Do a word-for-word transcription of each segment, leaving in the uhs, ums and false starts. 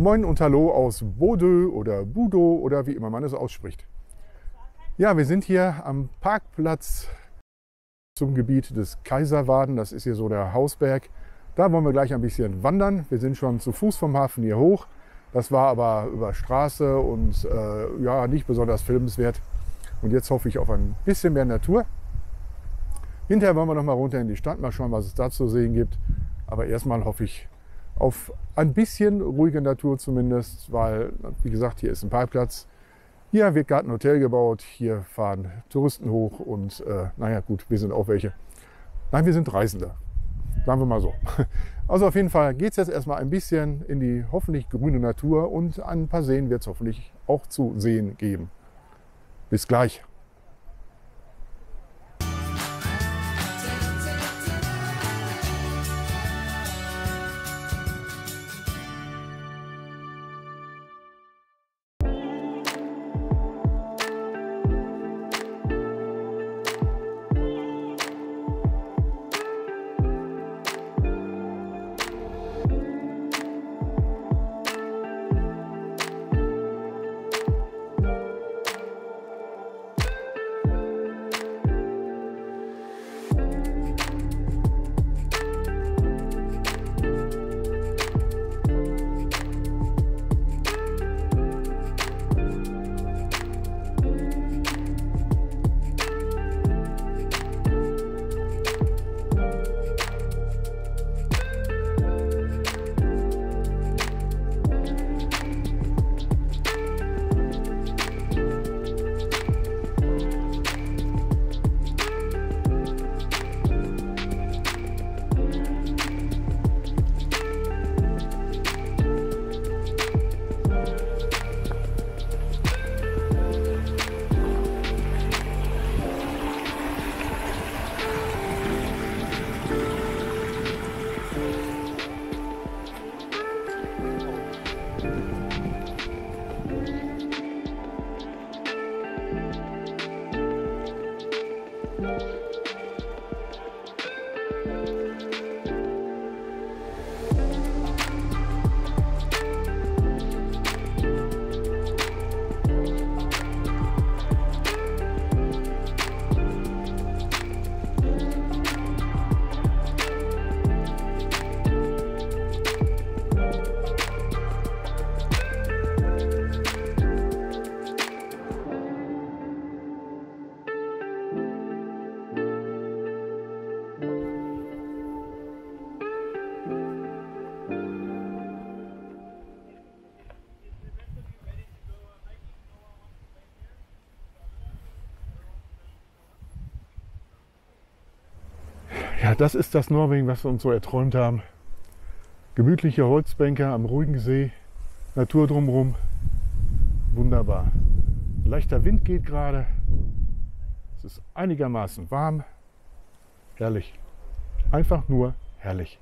Moin und Hallo aus Bodø oder Bodø oder wie immer man es ausspricht. Ja, wir sind hier am Parkplatz zum Gebiet des Keiservarden. Das ist hier so der Hausberg. Da wollen wir gleich ein bisschen wandern. Wir sind schon zu Fuß vom Hafen hier hoch. Das war aber über Straße und äh, ja, nicht besonders filmenswert. Und jetzt hoffe ich auf ein bisschen mehr Natur. Hinterher wollen wir noch mal runter in die Stadt, mal schauen, was es da zu sehen gibt. Aber erstmal hoffe ich auf ein bisschen ruhige Natur zumindest, weil, wie gesagt, hier ist ein Parkplatz. Hier wird gerade ein Hotel gebaut, hier fahren Touristen hoch und äh, naja gut, wir sind auch welche. Nein, wir sind Reisende, sagen wir mal so. Also auf jeden Fall geht es jetzt erstmal ein bisschen in die hoffentlich grüne Natur und an ein paar Seen wird es hoffentlich auch zu sehen geben. Bis gleich. Ja, das ist das Norwegen, was wir uns so erträumt haben. Gemütliche Holzbänke am ruhigen See, Natur drumherum, wunderbar. Ein leichter Wind geht gerade, es ist einigermaßen warm, herrlich, einfach nur herrlich.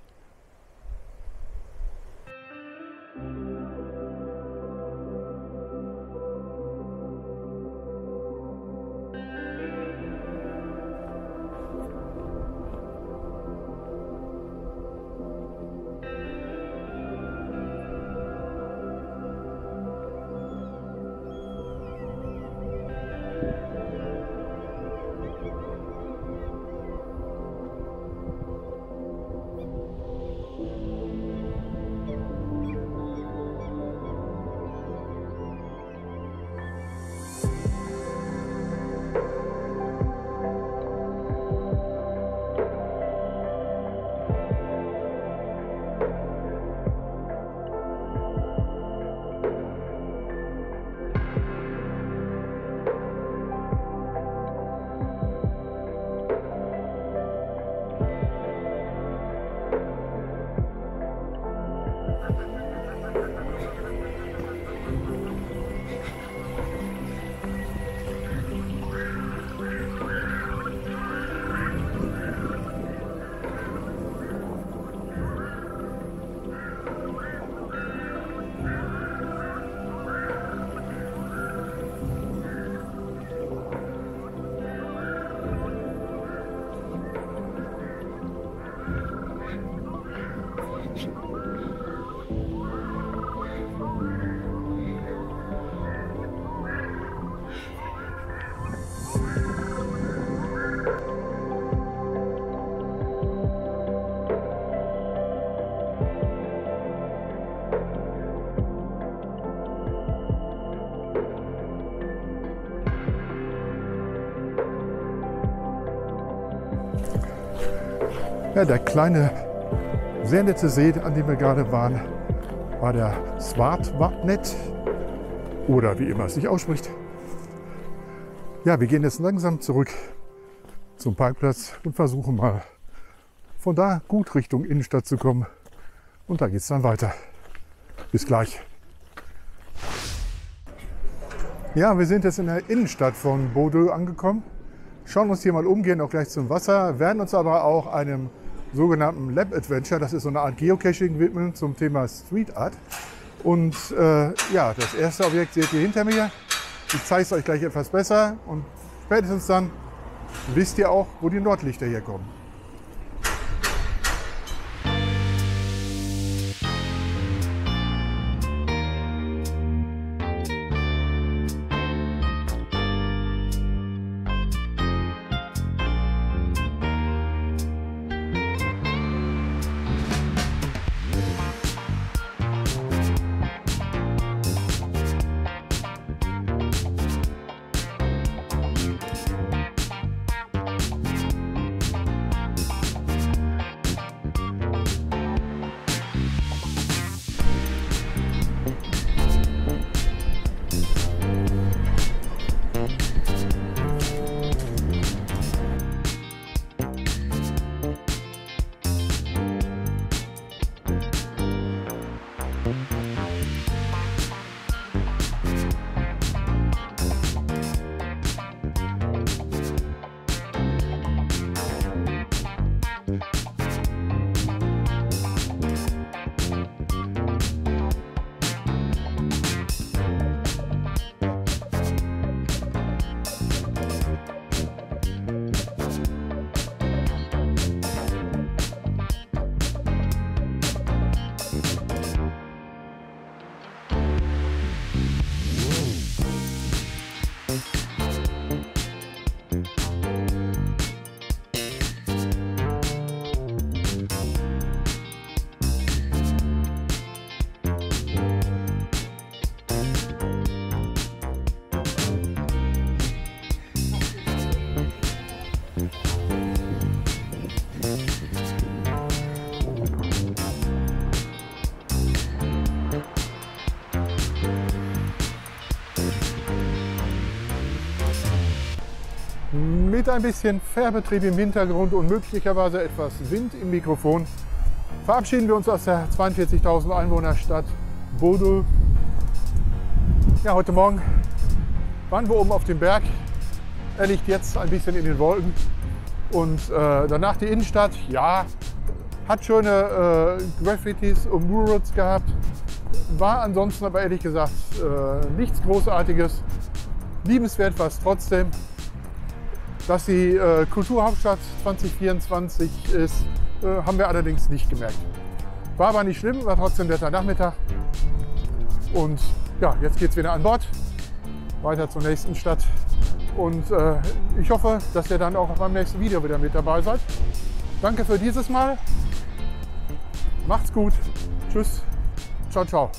Ja, der kleine, sehr nette See, an dem wir gerade waren, war der Svartvatnet oder wie immer es sich ausspricht. Ja, wir gehen jetzt langsam zurück zum Parkplatz und versuchen mal von da gut Richtung Innenstadt zu kommen. Und da geht es dann weiter. Bis gleich. Ja, wir sind jetzt in der Innenstadt von Bodø angekommen. Schauen uns hier mal um, gehen auch gleich zum Wasser, werden uns aber auch einem sogenannten Lab Adventure, das ist so eine Art Geocaching, widmen zum Thema Street Art. Und äh, ja, das erste Objekt seht ihr hinter mir. Ich zeige es euch gleich etwas besser und spätestens dann wisst ihr auch, wo die Nordlichter herkommen. Mit ein bisschen Fährbetrieb im Hintergrund und möglicherweise etwas Wind im Mikrofon verabschieden wir uns aus der zweiundvierzigtausend Einwohnerstadt Bodø. Ja, heute Morgen waren wir oben auf dem Berg. Er liegt jetzt ein bisschen in den Wolken. Und äh, danach die Innenstadt, ja, hat schöne äh, Graffitis und Murals gehabt. War ansonsten aber ehrlich gesagt äh, nichts Großartiges. Liebenswert war es trotzdem. Dass die äh, Kulturhauptstadt zwanzig vierundzwanzig ist, äh, haben wir allerdings nicht gemerkt. War aber nicht schlimm, war trotzdem netter Nachmittag. Und ja, jetzt geht es wieder an Bord, weiter zur nächsten Stadt. Und äh, ich hoffe, dass ihr dann auch beim nächsten Video wieder mit dabei seid. Danke für dieses Mal. Macht's gut. Tschüss. Ciao, ciao.